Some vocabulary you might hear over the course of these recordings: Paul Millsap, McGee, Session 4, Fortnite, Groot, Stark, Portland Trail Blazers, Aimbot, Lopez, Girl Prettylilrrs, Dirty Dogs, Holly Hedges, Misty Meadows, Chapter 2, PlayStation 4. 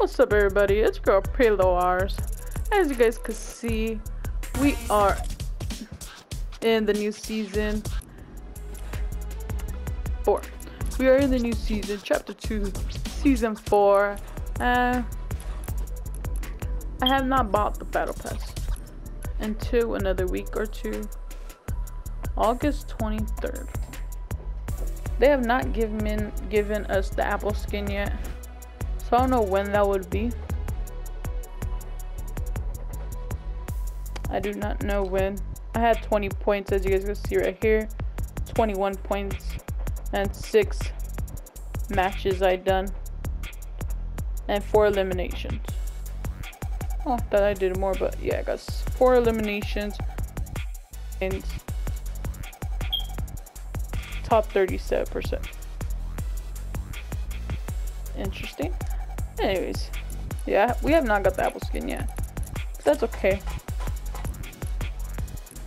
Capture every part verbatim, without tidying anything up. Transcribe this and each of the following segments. What's up, everybody? It's Girl Prettylilrrs. As you guys can see, we are in the new season four. We are in the new season, chapter two, season four. Uh, I have not bought the battle pass until another week or two. August twenty-third. They have not given given us the apple skin yet, so I don't know when that would be. I do not know when. I had twenty points, as you guys can see right here, twenty-one points, and six matches I done, and four eliminations. Oh, thought I did more, but yeah, I got four eliminations and top thirty-seven percent. Interesting. Anyways, yeah, we have not got the apple skin yet, but that's okay.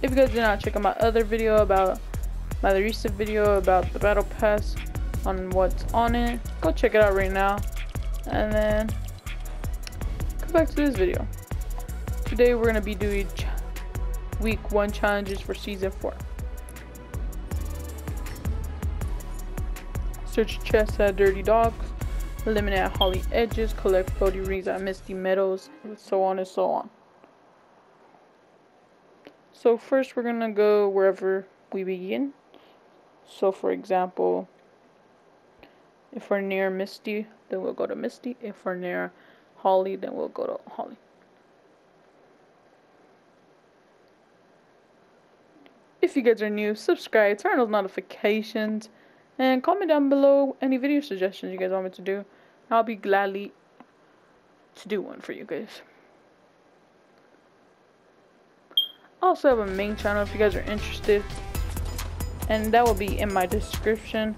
If you guys did not check out my other video about my recent video about the battle pass on what's on it, go check it out right now, and then come back to this video. Today we're gonna be doing ch week one challenges for season four. Search chests at Dirty Dogs, eliminate at Holly Hedges, collect floaty rings at Misty Meadows, and so on and so on. So first we're gonna go wherever we begin. So for example, if we're near Misty, then we'll go to Misty. If we're near Holly, then we'll go to Holly. If you guys are new, subscribe, turn on those notifications, and comment down below any video suggestions you guys want me to do. I'll be gladly to do one for you guys. I also have a main channel if you guys are interested, and that will be in my description.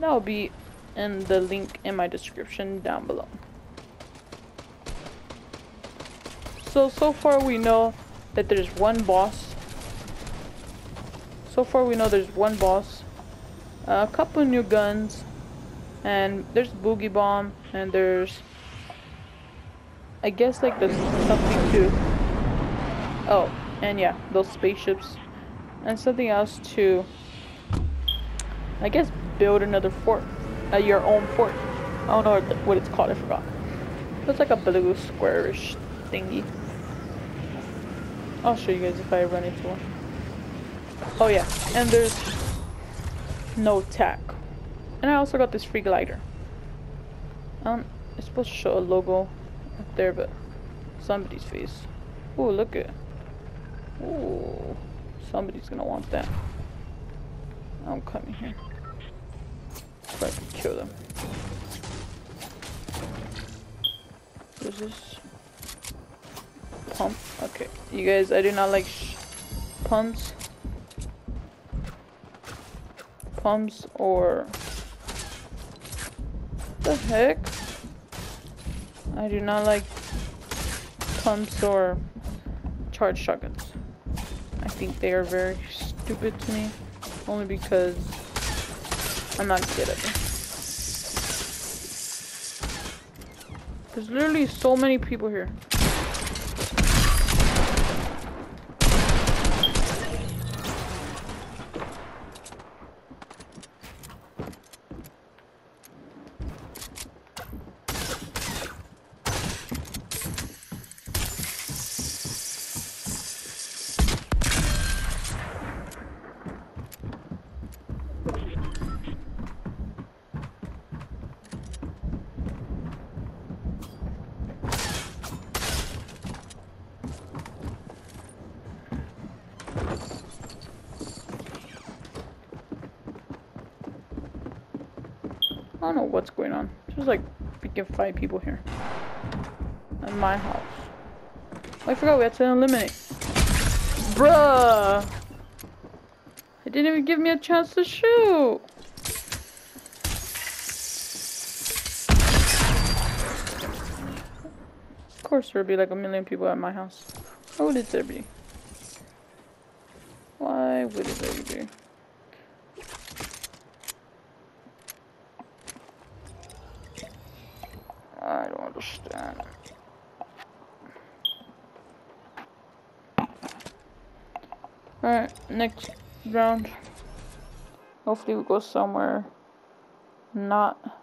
That will be in the link in my description down below. So, so far we know that there's one boss. So far we know there's one boss, a couple new guns, and there's Boogie Bomb, and there's, I guess, like there's something too. Oh, and yeah, those spaceships, and something else to, I guess, build another fort, uh, your own fort. I don't know what it's called, I forgot. It's like a blue squarish thingy. I'll show you guys if I run into one. Oh yeah, and there's no tack, and I also got this free glider. Um, it's supposed to show a logo up there, but somebody's face. Ooh, look at. Ooh, somebody's gonna want that. I'm coming here. If I can kill them. What is this? Pump. Okay, you guys, I do not like sh pumps. Pumps or the heck? I do not like pumps or charged shotguns. I think they are very stupid to me, only because I'm not good at them. There's literally so many people here. I don't know what's going on. There's like freaking five people here. At my house. Oh, I forgot we had to eliminate. Bruh! It didn't even give me a chance to shoot! Of course there'll be like a million people at my house. Why would it there be? Why would it there be? understand. Alright, next round. Hopefully we go somewhere not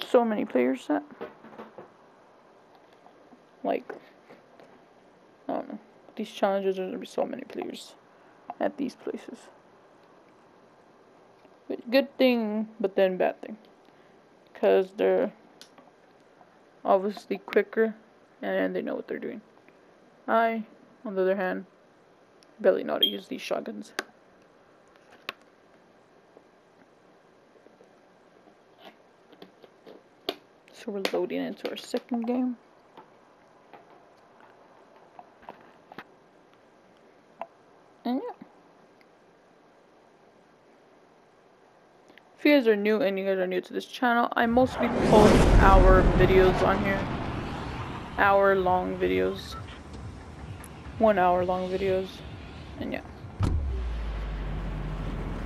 so many players at. Like, I don't know. These challenges, there's gonna be so many players at these places. Good thing, but then bad thing. Because they're obviously quicker and they know what they're doing. I, on the other hand, barely know how to use these shotguns. So we're loading into our second game. And yeah. If you guys are new and you guys are new to this channel, I mostly post hour videos on here. Hour long videos. One hour long videos. And yeah.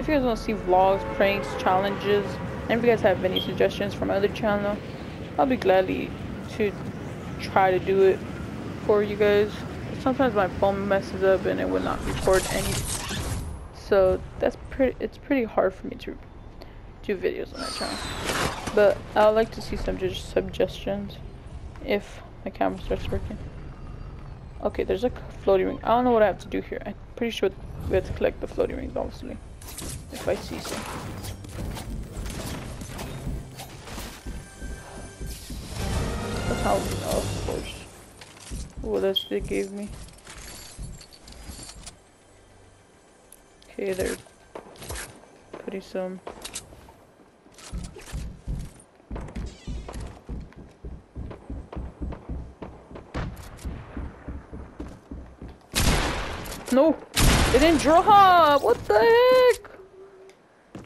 If you guys want to see vlogs, pranks, challenges, and if you guys have any suggestions from my other channel, I'll be gladly to try to do it for you guys. Sometimes my phone messes up and it will not record any. So that's pretty it's pretty hard for me to videos on that channel, but I would like to see some just suggestions if my camera starts working. Okay, there's a floating ring. I don't know what I have to do here. I'm pretty sure we have to collect the floating rings, obviously, if I see some. That's how, of course. Oh, that's what they gave me. Okay, they're putting some. No, it didn't drop. What the heck?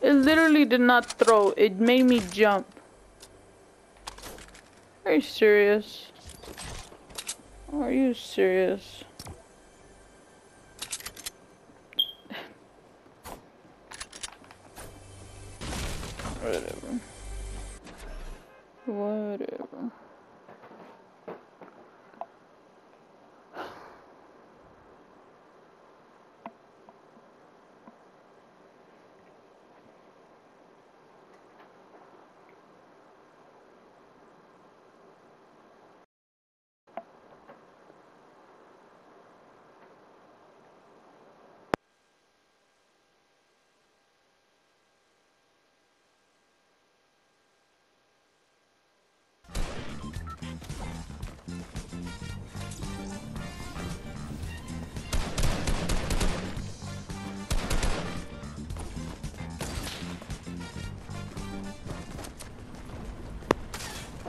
It literally did not throw. It made me jump. Are you serious? Are you serious? Whatever. Whatever.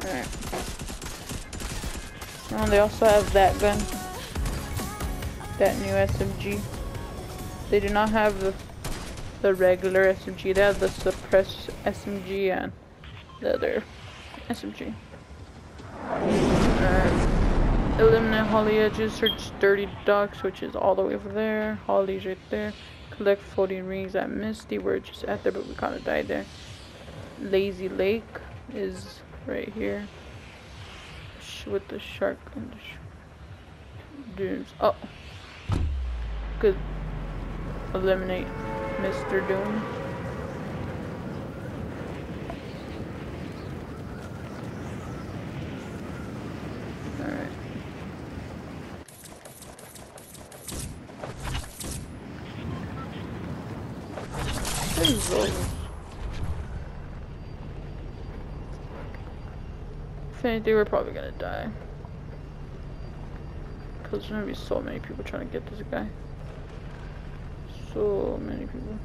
Alright. And they also have that gun. That new S M G. They do not have the, the regular S M G. They have the suppressed S M G and the other S M G. Alright. Eliminate Holly Hedges. Search Dirty Dogs, which is all the way over there. Holly's right there. Collect floating rings at Misty. We're just at there, but we kind of died there. Lazy Lake is right here with the shark and the sh Dooms. Oh, good. Eliminate Mister Doom. All right. What is those? If anything, we're probably gonna die. Because there's gonna be so many people trying to get this guy. So many people.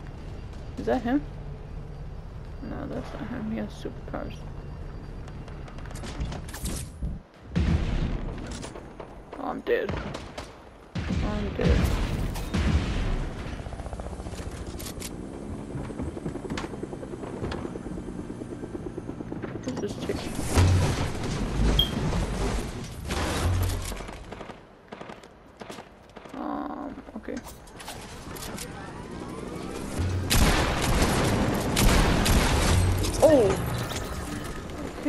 Is that him? No, that's not him. He has superpowers. Oh, I'm dead. I'm dead. What's this chicken?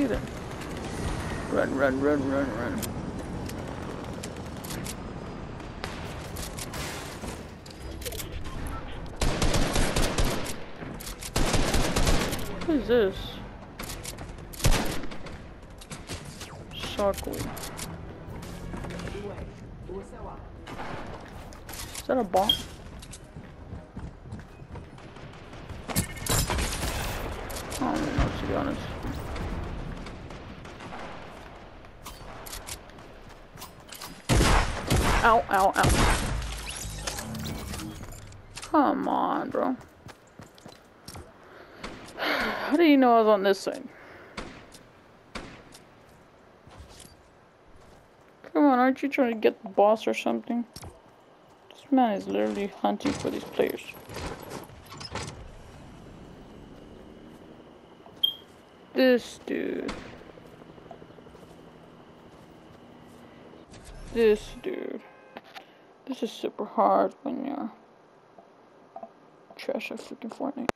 either. Run, run, run, run, run. What is this? Shockweed. Is that a bomb? I don't know, to be honest. Ow, ow, ow. Come on, bro. How do you know I was on this side? Come on, aren't you trying to get the boss or something? This man is literally hunting for these players. This dude. This dude. This is super hard when you're trash at freaking Fortnite.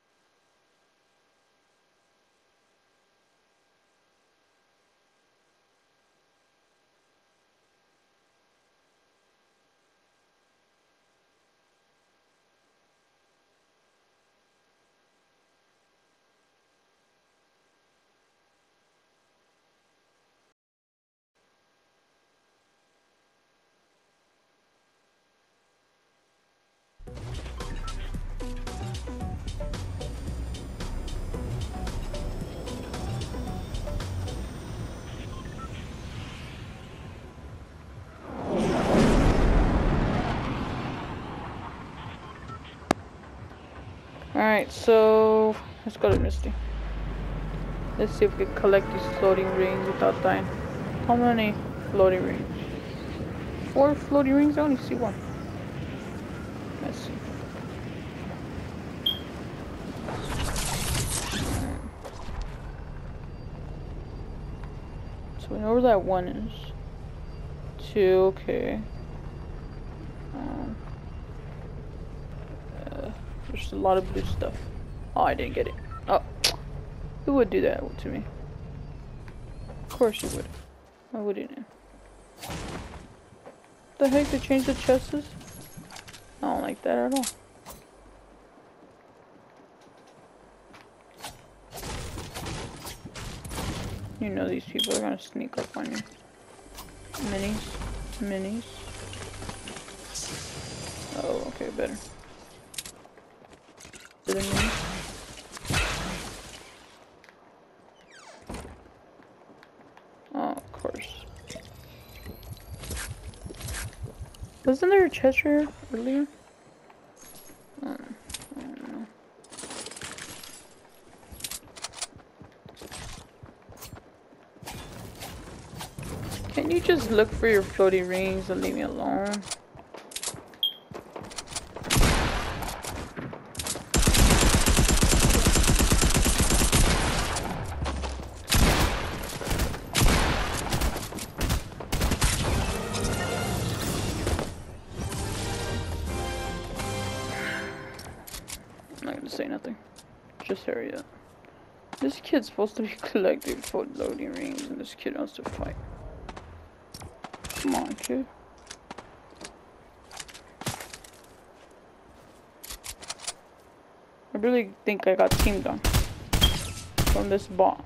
Alright, so let's go to Misty. Let's see if we can collect these floating rings without dying. How many floating rings? Four floating rings? I only see one. Let's see. So we know where that one is. Two, okay. Um, There's a lot of blue stuff. Oh, I didn't get it. Oh, who would do that to me? Of course you would. Why wouldn't you? The heck, they changed the chests? I don't like that at all. You know these people are gonna sneak up on you. Minis, minis. Oh, okay, better. Did I mean? Oh, of course. Wasn't there a chest here earlier? Um, I don't know. Can you just look for your floaty rings and leave me alone? It's supposed to be collecting floating rings and this kid wants to fight. Come on, kid. I really think I got teamed on from this bomb.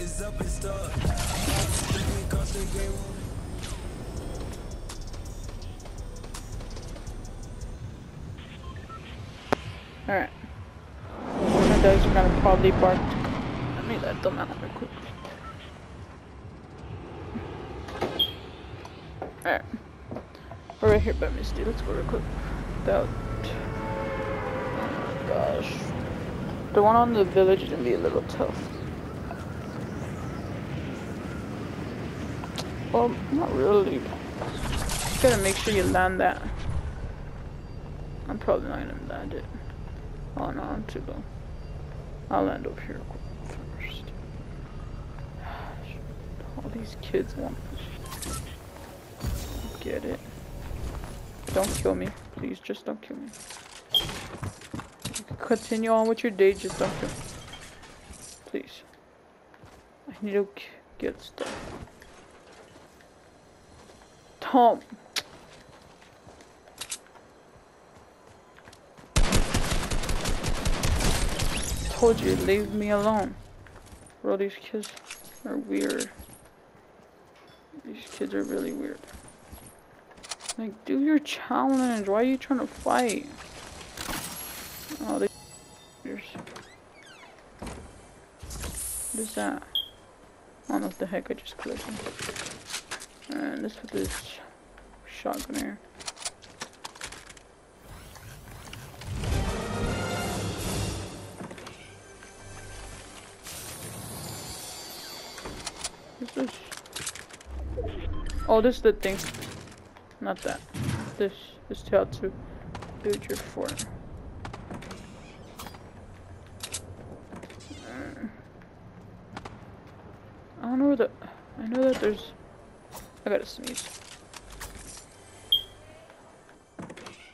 Is up and stuck. Alright. My dogs are gonna probably bark. Let me let them out real quick. Alright. We're right here by Misty. Let's go real quick. That. Oh my gosh. The one on the village is gonna be a little tough. Well, not really. You gotta make sure you land that. I'm probably not gonna land it. Oh no, I'm too low. I'll land over here first. All these kids want this. Get it. Don't kill me. Please, just don't kill me. Continue on with your day, just don't kill me. Please. I need to get stuff. Tom! Told you, leave me alone. Bro, these kids are weird. These kids are really weird. Like, do your challenge. Why are you trying to fight? Oh, they. What is that? I don't know what the heck I just clicked. Alright, let's put this shotgun here. This? Oh, this is the thing. Not that. This is how to build your fort. I don't know where the. I know that there's. I gotta sneeze.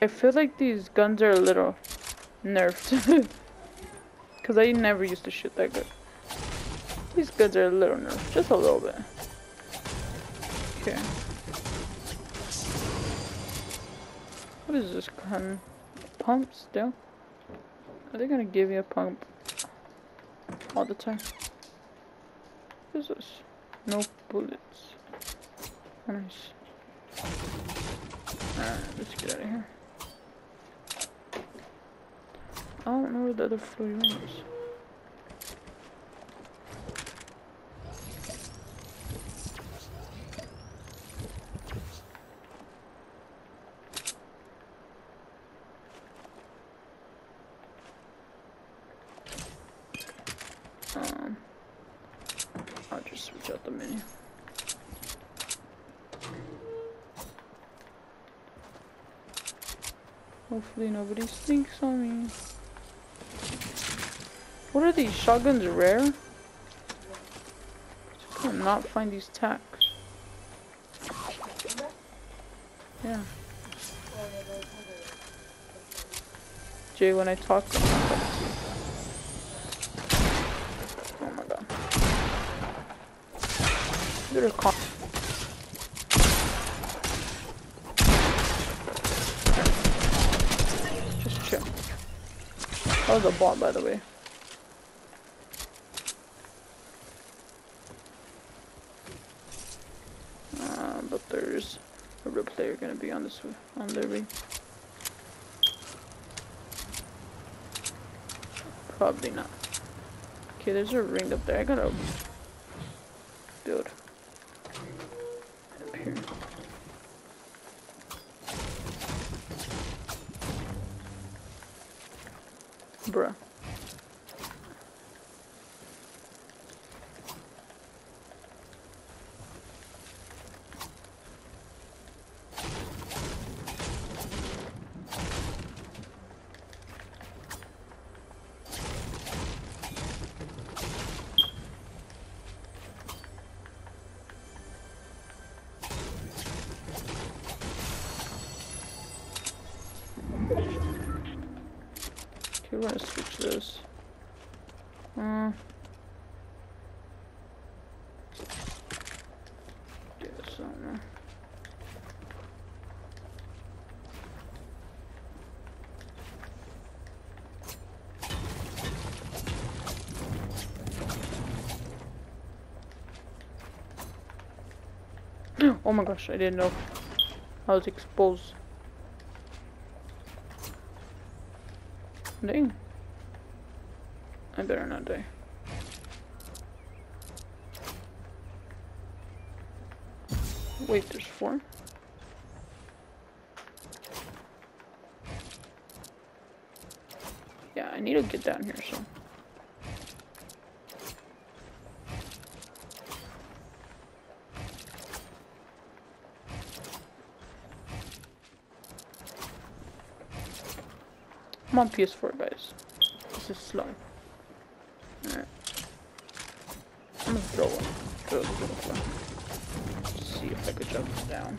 I feel like these guns are a little nerfed. Because I never used to shoot that good. These guns are a little nerfed, just a little bit. Okay. What is this gun? Pump still? Are they gonna give you a pump all the time? What is this? No bullets. Nice. Alright, let's get out of here. I don't know where the other floating room is. Hopefully nobody stinks on me. What are these shotguns rare? I cannot find these tacks. Yeah. Jay, when I talk, I'm not talking to you. Oh my god. They're con- That was a bot, by the way. Uh, but there's a real player gonna be on this on their way. Probably not. Okay, there's a ring up there. I gotta build up here. Bruh. We're gonna switch this. Uh, do this on there. Oh my gosh, I didn't know. I was exposed. dying? I better not die. Wait, there's four? Yeah, I need to get down here, so... I'm on P S four, guys. This is slow. Alright. I'm gonna throw one. Throw the one. Let's see if I could jump this down.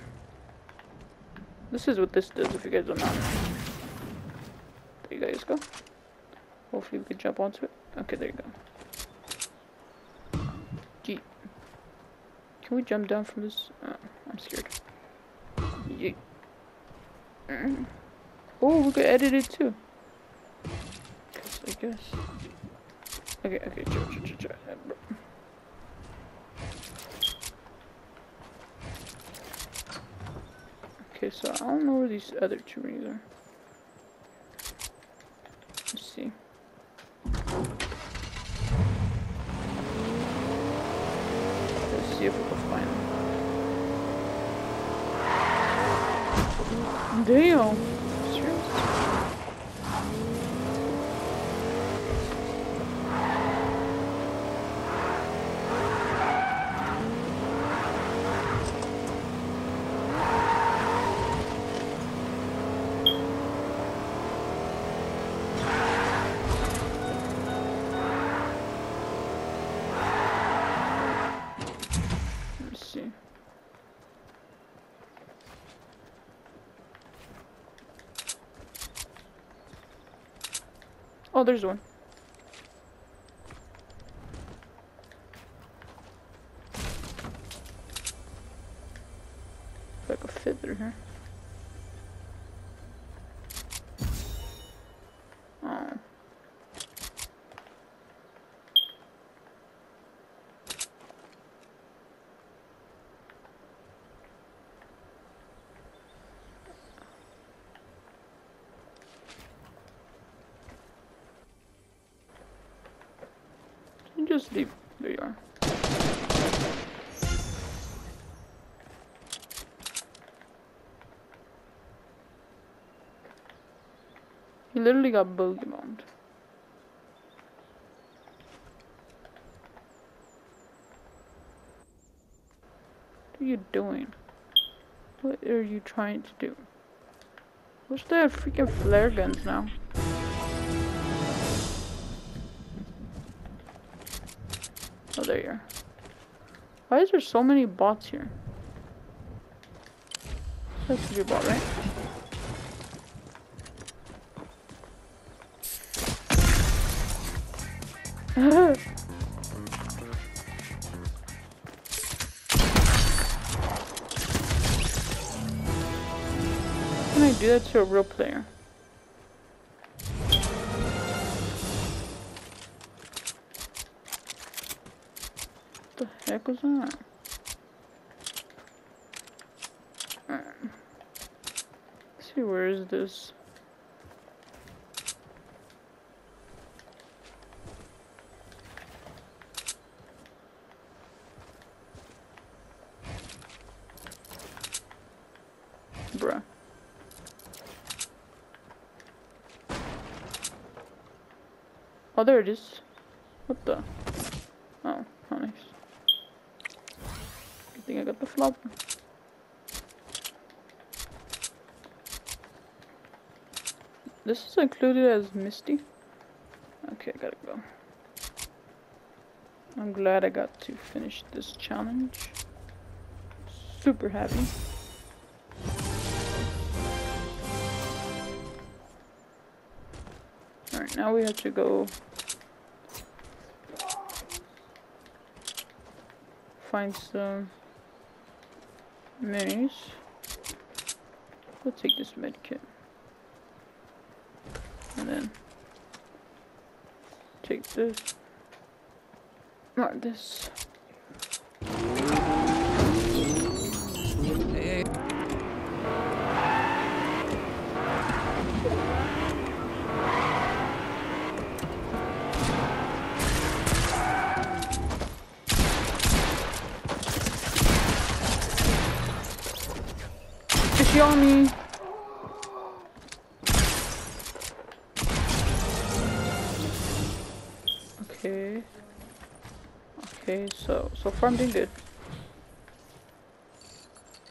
This is what this does if you guys don't know. There you guys go. Hopefully we can jump onto it. Okay, there you go. Yeet. Can we jump down from this? Oh, I'm scared. Yeet. Mm-hmm. Oh, we could edit it too. I guess. Okay, okay, chill, chill, chill, chill. Okay, so I don't know where these other two rings are. Let's see. Let's see if we can find them. Damn. Oh, there's one. If I could fit through here. Oh. Just leave. There you are. He literally got boogie bombed. What are you doing? What are you trying to do? What's that freaking flare guns now? Oh, there you are. Why is there so many bots here? That's your bot, right? Can I do that to a real player? Heck was that? Right. Let's see, where is this? Bruh. Oh, there it is. What the? Oh, how nice. I think I got the flop. This is included as Misty. Okay, I gotta go. I'm glad I got to finish this challenge. Super happy. Alright, now we have to go find some minis. We'll take this med kit. And then take this. Not this. Hey. kill me. Okay. Okay, so, so far I'm doing good.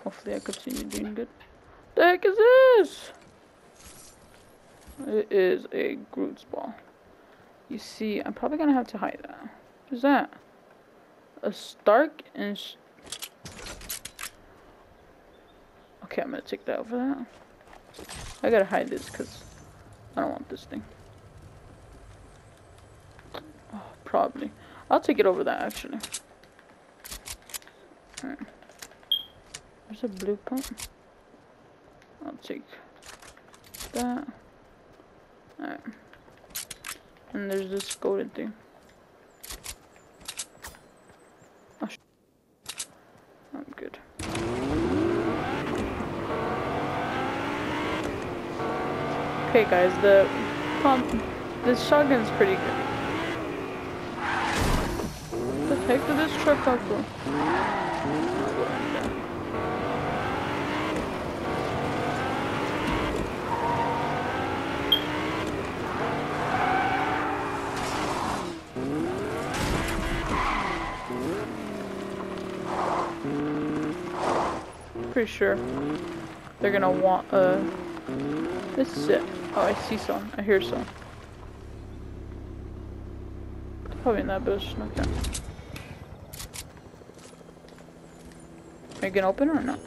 Hopefully I continue doing good. The heck is this? It is a Groot's ball. You see, I'm probably gonna have to hide that. What is that? A Stark and... Okay, I'm gonna take that over that. I gotta hide this because I don't want this thing. Oh, probably. I'll take it over that, actually. Alright. There's a blue pump. I'll take that. Alright. And there's this golden thing. Oh, sh I'm good. Okay, guys, the pump, this shotgun's pretty good. What the heck did this truck come from? Pretty sure they're gonna want uh this is it. Oh, I see some. I hear some. Probably in that bush. Okay. Are you gonna open or not?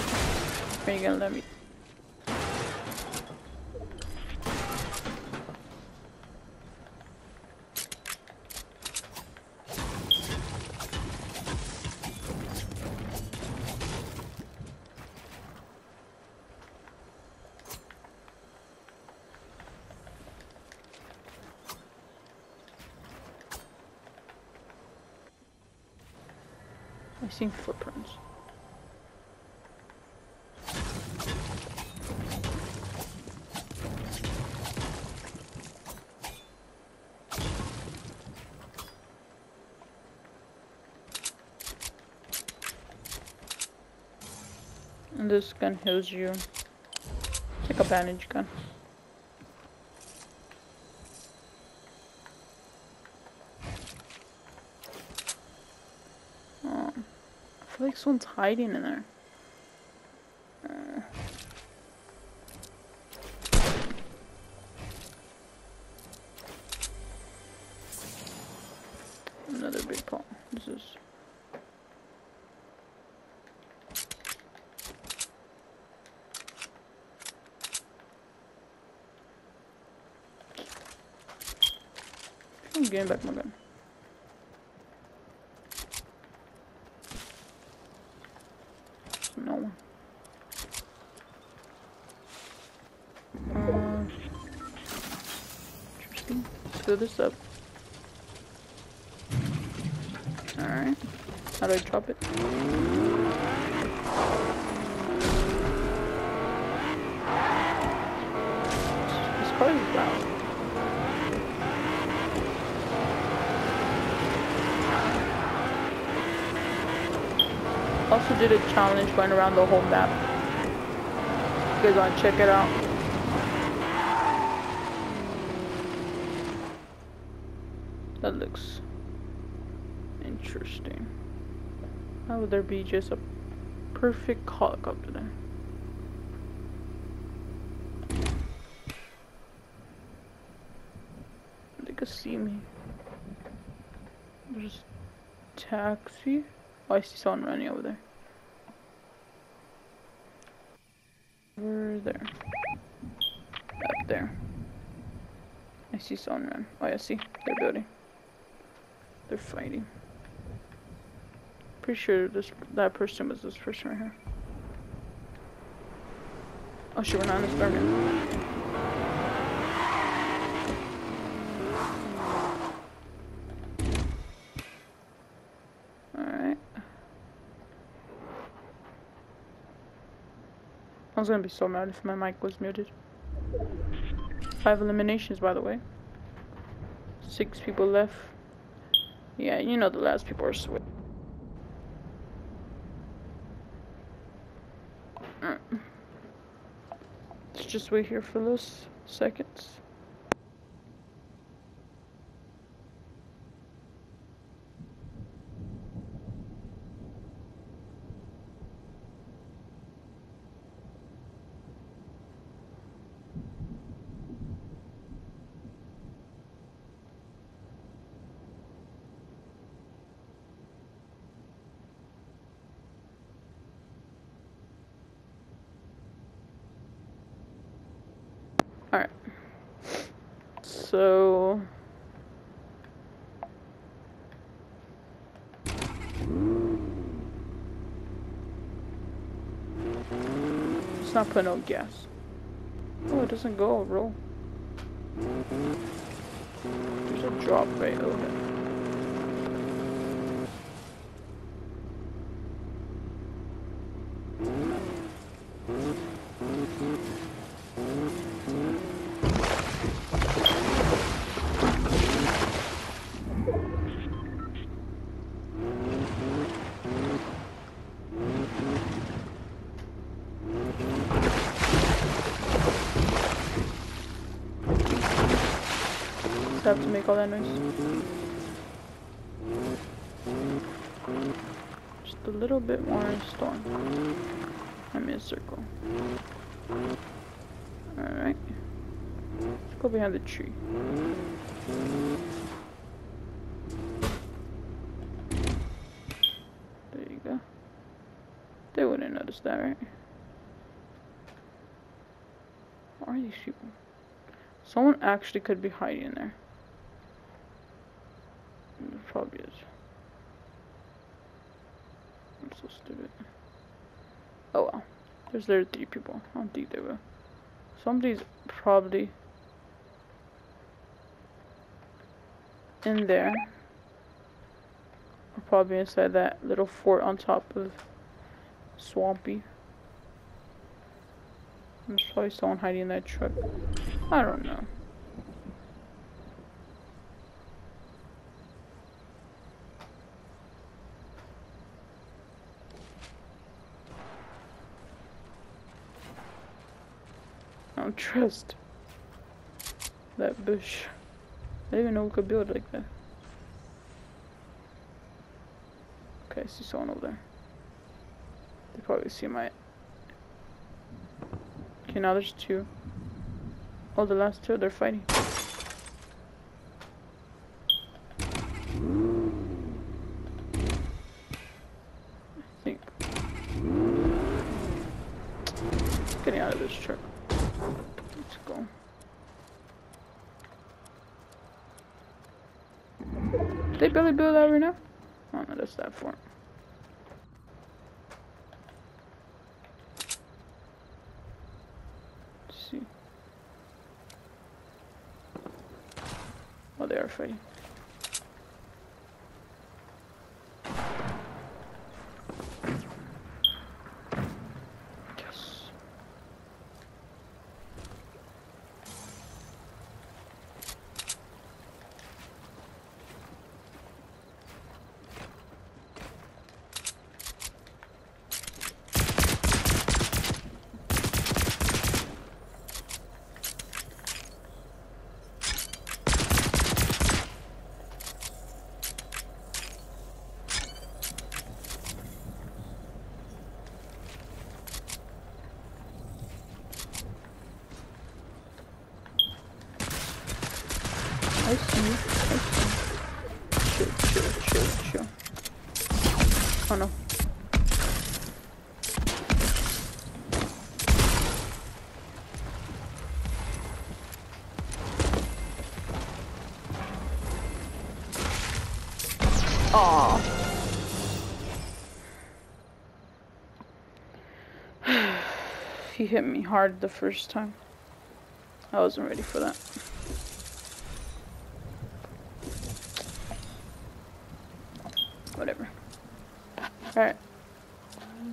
Are you gonna let me? I've seen footprints. And this gun heals you. It's like a bandage gun. I feel like someone's hiding in there. Uh. Another big pump. This is. I'm getting back my gun. This up. Alright. How do I drop it? This part is loud. Also did a challenge going around the whole map. You guys want to check it out? That looks interesting. How would there be just a perfect helicopter there? They could see me. There's a taxi. Oh, I see someone running over there. Over there. Up there. I see someone run. Oh, I see. They're building. They're fighting. Pretty sure this that person was this person right here. Oh shit, we're not in the storm yet. Alright. I was gonna be so mad if my mic was muted. Five eliminations, by the way. Six people left. Yeah, you know the last people are sweet. Mm. just wait here for those seconds. Alright, so it's not putting out gas. Oh, it doesn't go, roll. There's a drop right over there. Have to make all that noise. Just a little bit more storm. I'm in a circle. Alright. Let's go behind the tree. There you go. They wouldn't notice that, right? Where are these people? Someone actually could be hiding in there. Probably is. I'm so stupid. Oh well. There's there three people. I don't think they will. Somebody's probably in there. Or probably inside that little fort on top of Swampy. There's probably someone hiding in that truck. I don't know. Trust that bush. I didn't even know we could build like that. Okay, I see someone over there. They probably see my. Okay, now there's two. Oh, the last two, they're fighting. I think. Getting out of this truck. Let's go. Did they barely build that right now? Oh no, that's that fort. Let's see. Oh, they are fighting. I see, I see. Chill, chill, chill, chill. Oh no. Aww. He hit me hard the first time. I wasn't ready for that. Whatever. Alright.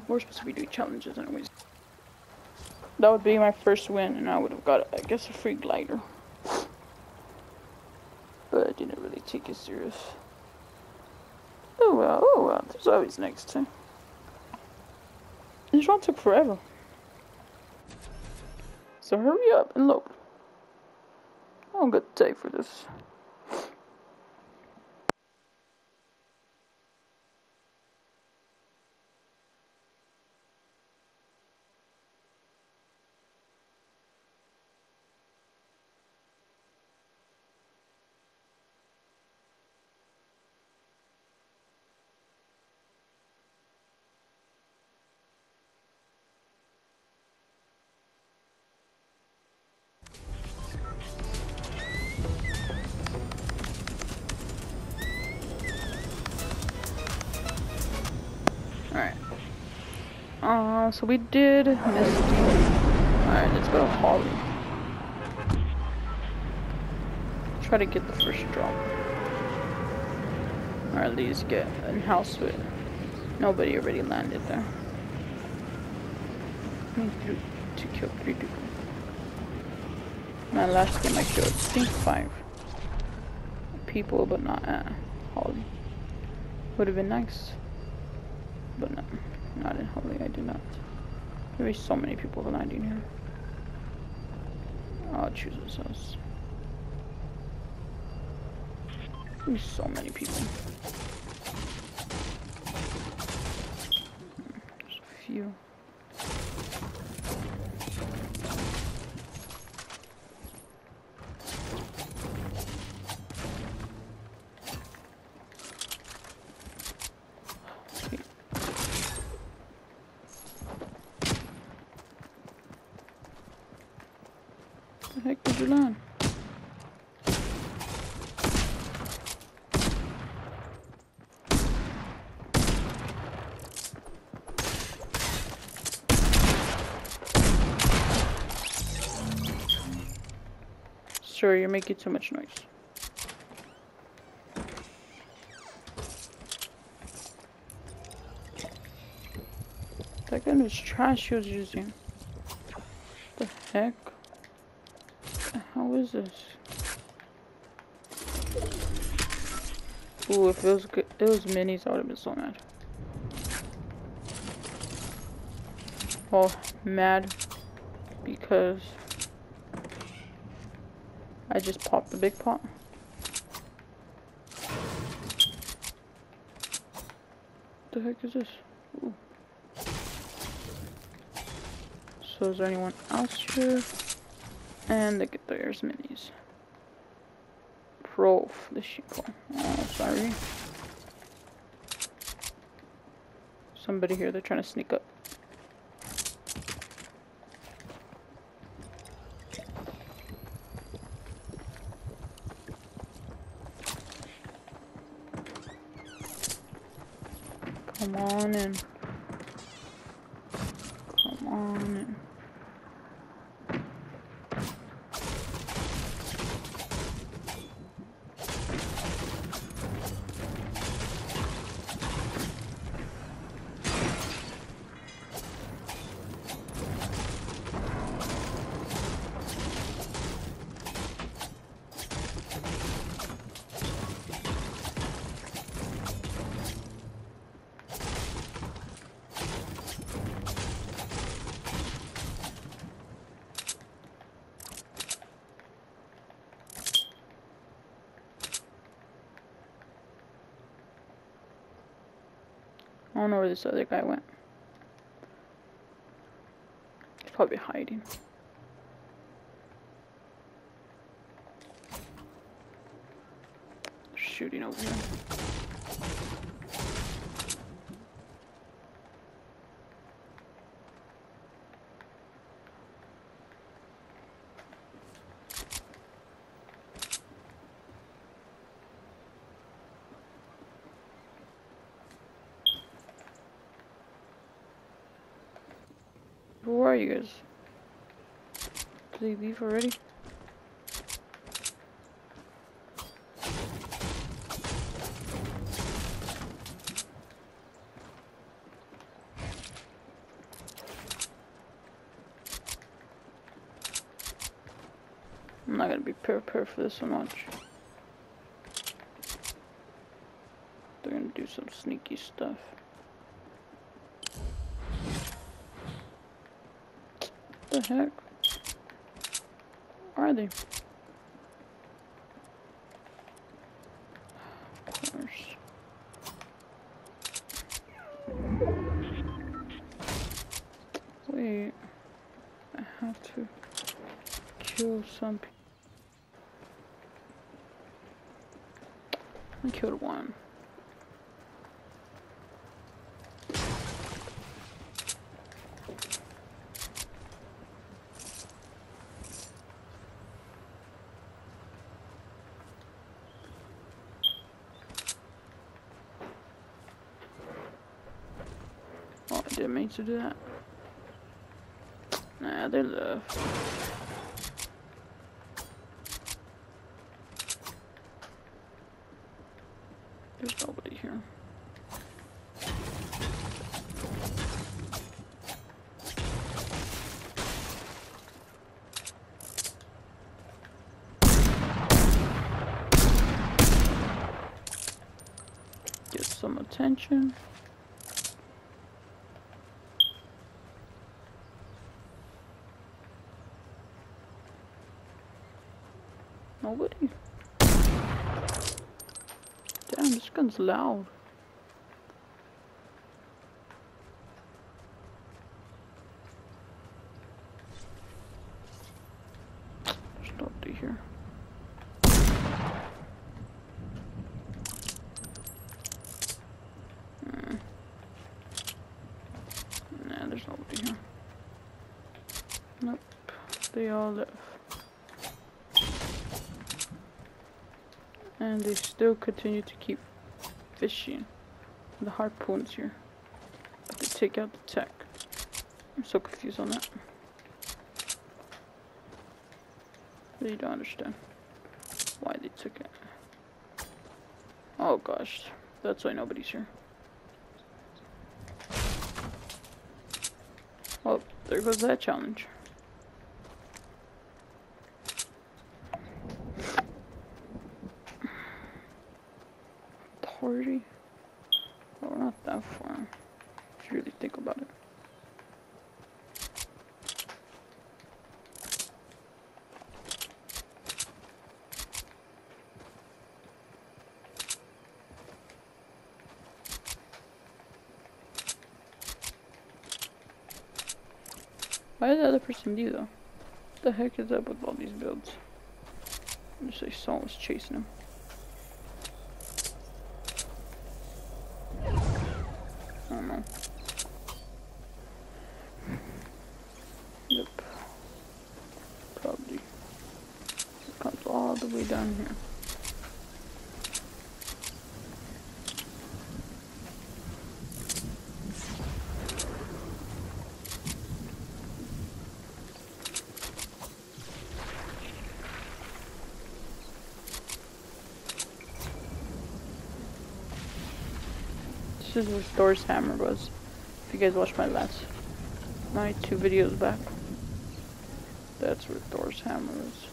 We're supposed to be doing challenges anyways. That would be my first win and I would have got, I guess, a free glider. But I didn't really take it serious. Oh well, oh well. There's always next time. This round took forever. So hurry up and load. I don't got the tape for this. Uh, so we did Misty. Alright, let's go to Holly. Try to get the first drop. Or at least get in house with. Nobody already landed there. To kill three people. My last game I killed, I think five people, but not at Holly. Would have been nice, but no. Not in Holly, I do not. There is so many people landing here. I'll choose this house. There's so many people. There's a few. Heck did you learn? Sir, you're making too much noise. That gun was trash he was using. The heck? How is this? Ooh, if it was, good, it was minis, I would have been so mad. Well, mad because I just popped the big pop. What the heck is this? Ooh. So is there anyone else here? And look at there's minis. Prof, the sheep. Oh, sorry. Somebody here, they're trying to sneak up. Come on in. Come on in. I don't know where this other guy went. He's probably hiding. They're shooting over here. Who are you guys? Did they leave already? I'm not gonna be prepared for this one, watch. They're gonna do some sneaky stuff. What the heck? are they? Of course. Wait, I have to kill some people. I killed one. Oh, I didn't mean to do that. Nah, they left. There's nobody here. Get some attention. Nobody. Damn, this gun's loud. Stop to here. Mm. Nah, there's nobody here. Nope, they all left. And they still continue to keep fishing. The harpoons here. But they take out the tech. I'm so confused on that. Really don't understand why they took it. Oh gosh, that's why nobody's here. Well, there goes that challenge. forty? Well, we're not that far, if you really think about it. Why did the other person do though? What the heck is up with all these builds? I just like someone was chasing him. Down here. This is where Thor's hammer was. If you guys watched my last, my two videos back, that's where Thor's hammer was.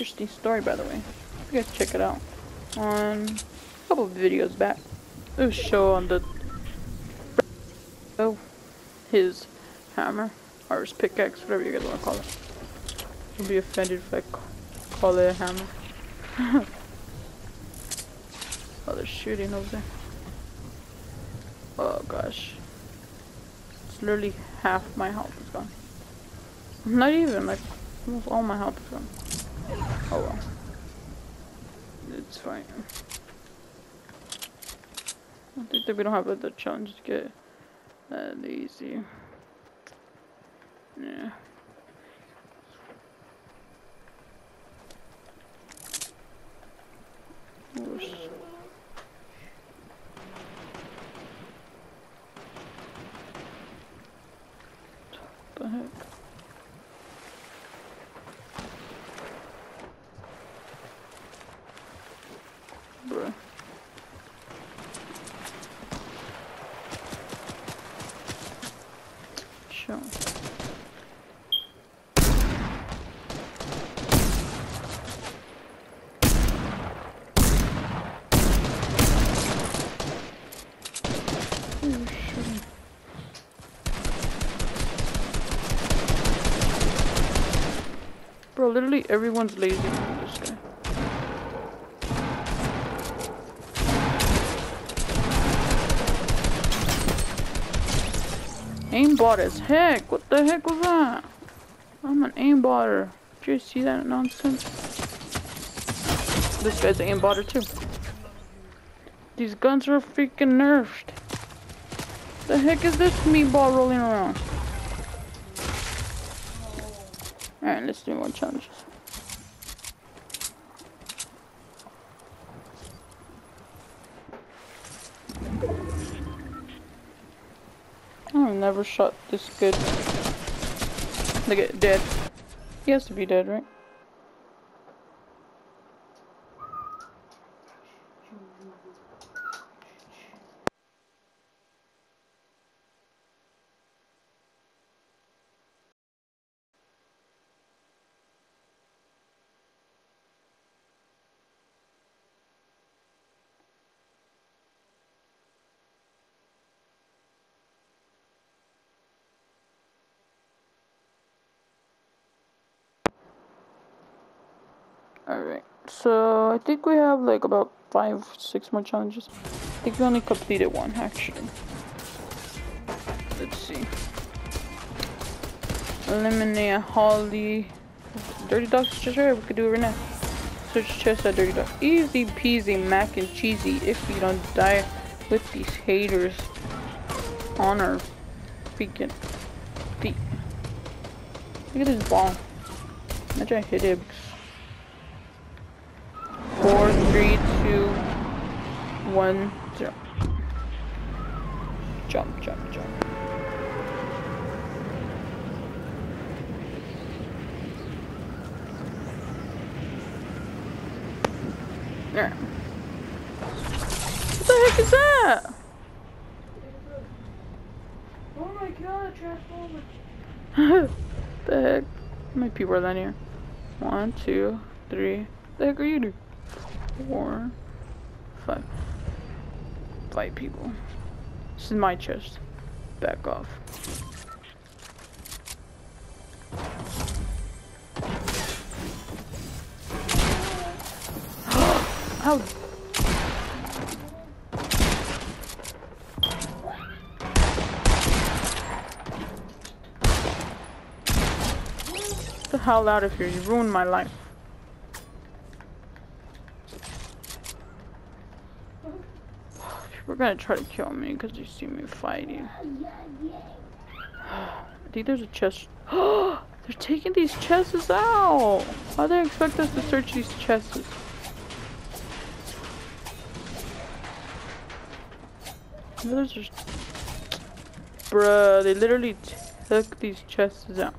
Interesting story, by the way. You guys check it out. On a couple of videos back, it was show on the oh, his hammer or his pickaxe, whatever you guys want to call it. Don't be offended if I call it a hammer. Oh, they're shooting over there. Oh gosh, it's literally half my health is gone. Not even like almost all my health is gone. Oh well. It's fine. I think that we don't have other challenges to get that easy. Yeah. Oops. What the heck? Bro, literally everyone's lazy from this guy. Aimbot as heck. What the heck was that? I'm an aimbotter. Did you see that nonsense? This guy's an aimbotter too. These guns are freaking nerfed. The heck is this meatball rolling around? Alright, let's do more challenges. I've never shot this good. Look at dead. He has to be dead, right? Alright, so I think we have like about five, six more challenges. I think we only completed one, actually. Let's see. Eliminate Holly. Dirty Dogs chest, right? We could do it right now. Search chest at Dirty Dogs. Easy peasy mac and cheesy if we don't die with these haters on our freaking feet. Look at this ball. Imagine I hit it. Four, three, two, one, jump. Jump, jump, jump. Alright. What the heck is that? Oh my god, transformer. The heck? How many people are down here? One, two, three. What the heck are you doing? Four, five, five people. This is my chest. Back off. Ow! Get the hell out of here! You ruined my life. They're gonna try to kill me because they see me fighting. I think there's a chest. They're taking these chests out. Why do they expect us to search these chests? There's just... Bruh, they literally took these chests out.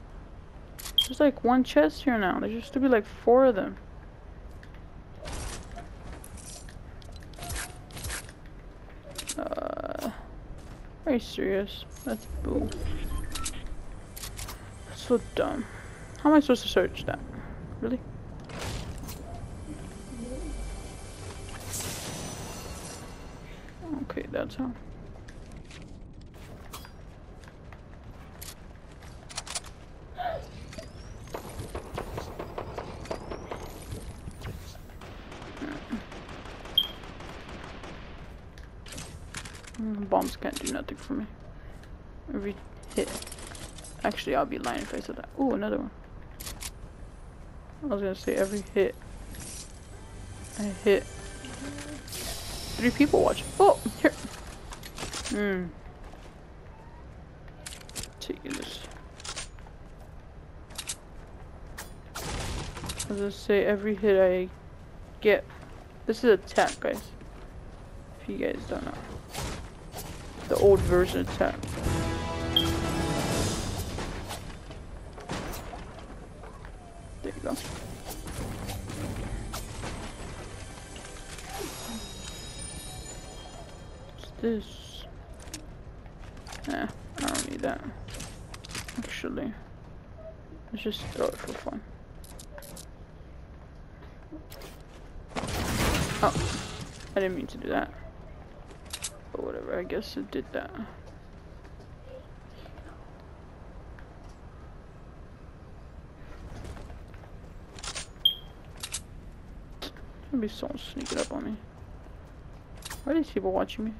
There's like one chest here now. There used to be like four of them. Are you serious? That's bull. That's so dumb. How am I supposed to search that? Really? Okay, that's how. Bombs can't do nothing for me. Every hit. Actually, I'll be lying if I said that. Ooh, another one. I was gonna say every hit. I hit. Three people watch. Oh, here. Hmm. Taking this. I was gonna say every hit I get. This is attack, guys. If you guys don't know. The old version attack. There you go. What's this? Eh, I don't need that. Actually, let's just throw it for fun. Oh, I didn't mean to do that. Whatever, I guess it did that. can be so sneaking up on me. Why are these people watching me?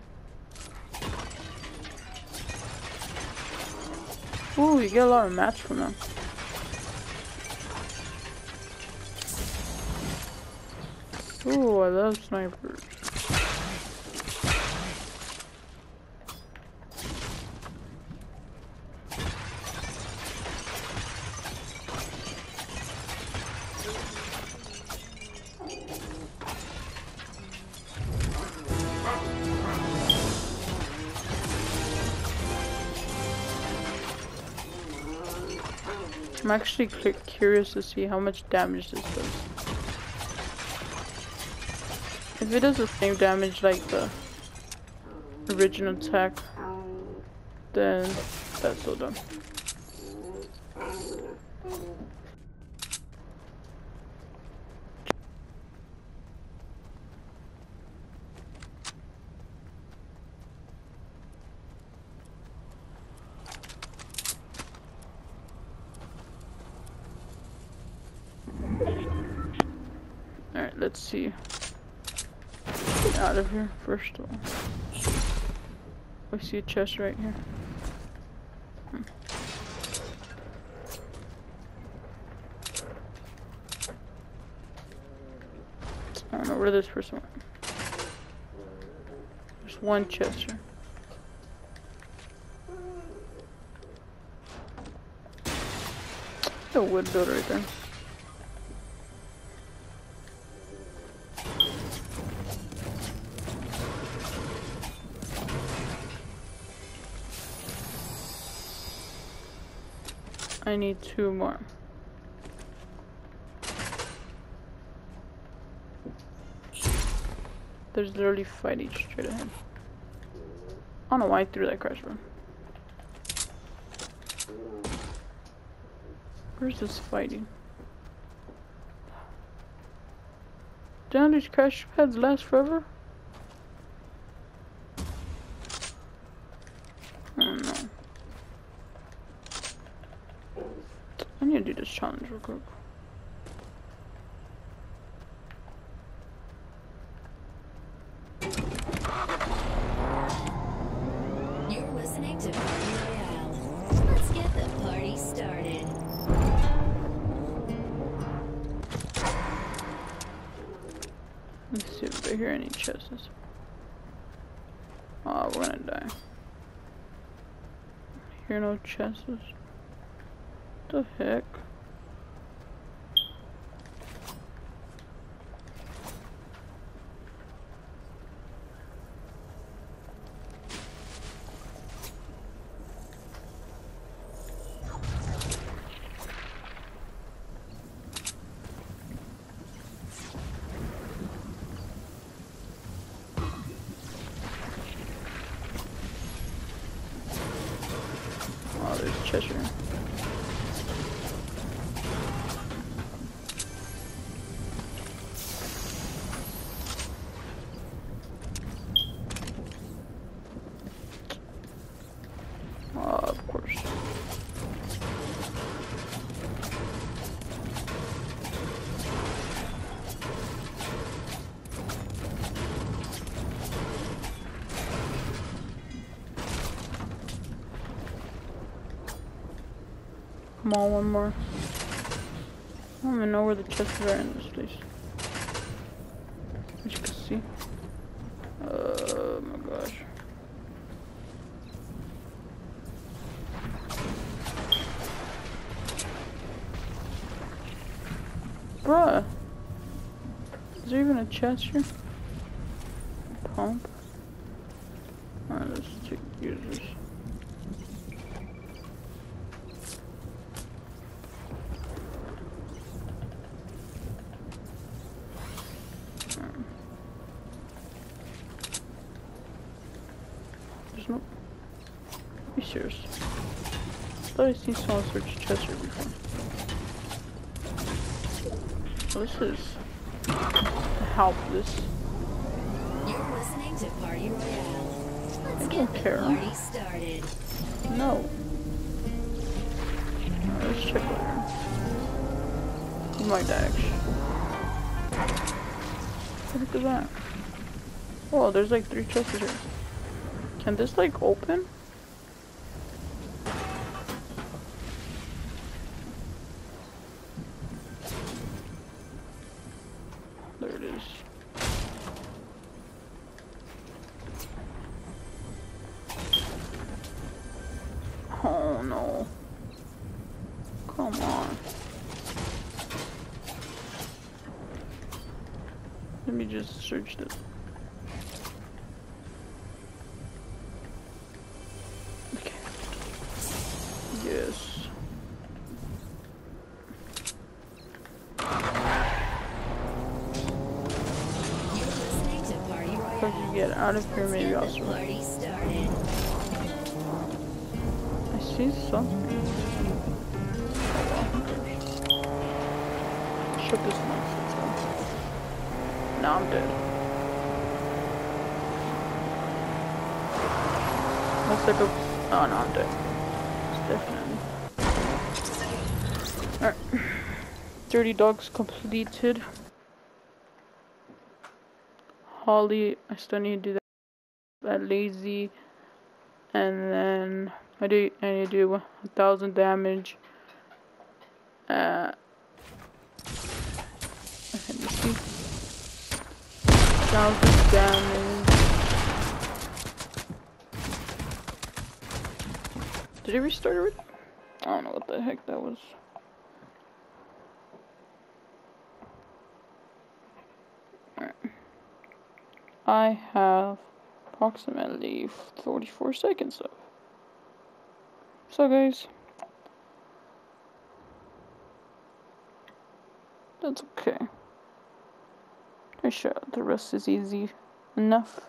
Ooh, you get a lot of match from them. Ooh, I love snipers. I'm actually curious to see how much damage this does. If it does the same damage like the original attack, then that's so dumb. Let's see. Get out of here first of all. I see a chest right here. Hmm. I don't know where this person went. There's one chest here. That's a wood build right there. I need two more. There's literally fight each straight ahead. I don't know why I threw that crash room. Where's this fighting? Damn, these crash pads last forever? I'm gonna do this challenge real quick. You're listening to Party Royale. Let's get the party started. Let's see if I hear any chests. Oh, we're gonna die. Hear no chests. The heck? Oh, there's Cheshire. Come on, one more. I don't even know where the chests are in this place. As you can see. Oh my gosh. Bruh! Is there even a chest here? Pump. Alright, let's take users. Nope. Be serious. I thought I seen someone search Chester before. Well, this is helpless. You're listening to Party Royale. Let's get the party started. No. Alright, let's check later. You might die actually. What the heck is that? Whoa, there's like three chests here. Can this like open? There it is. Oh no. Come on. Let me just search this. Okay. Yes. If you get out of here, maybe I'll survive. I see something. Shut this nonsense off. Now I'm dead. Looks like a. Oh no, I'm dead. It's definitely. Alright. Dirty Dogs completed. Holly, I still need to do that. That lazy, and then I do. I need to do a thousand damage. Uh, okay, let's see. Thousand damage. Did it restart it? I don't know what the heck that was. I have approximately forty-four seconds left. So guys, that's okay. I'm sure the rest is easy enough.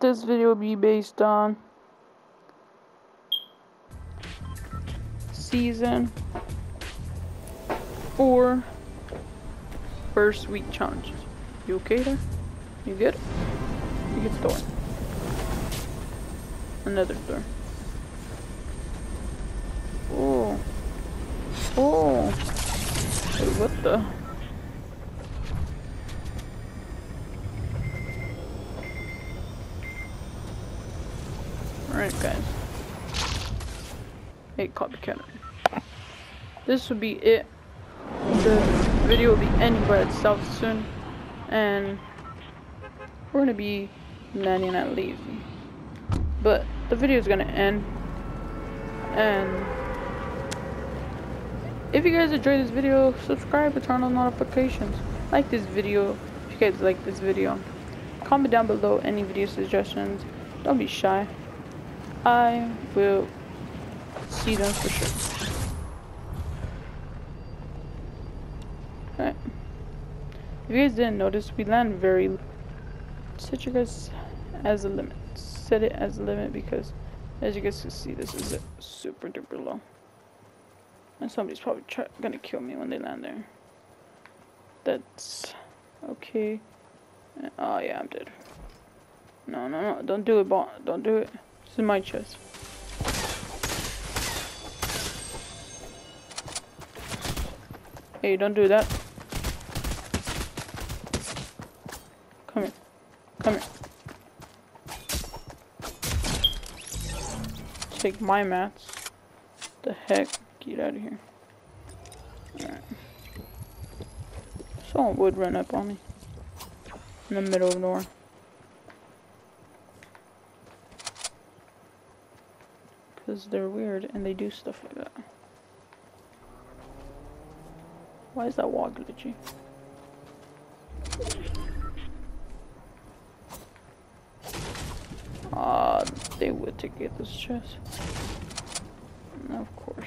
This video will be based on season four first week challenges. You okay there? You good? You get the door. Another door. Oh. Oh. Hey, what the? Alright, guys. Hey, copycat. This would be it. The video will be ending by itself soon. And we're gonna be ninety-nine lazy, but the video is gonna end. And if you guys enjoyed this video, subscribe and turn on notifications. Like this video if you guys like this video. Comment down below any video suggestions. Don't be shy. I will see them for sure. All right. If you guys didn't notice, we land very low. Set you guys as a limit. Set it as a limit because, as you guys can see, this is it. Super duper low. And somebody's probably try gonna kill me when they land there. That's okay. Oh yeah, I'm dead. No, no, no! Don't do it, ball. Don't do it. This is my chest. Hey, don't do that. Come here. Come here. Take my mats. The heck? Get out of here. Alright. Someone would run up on me. In the middle of nowhere. Because they're weird and they do stuff like that. Why is that wall glitchy? Ah, uh, they would to get this chest. And of course.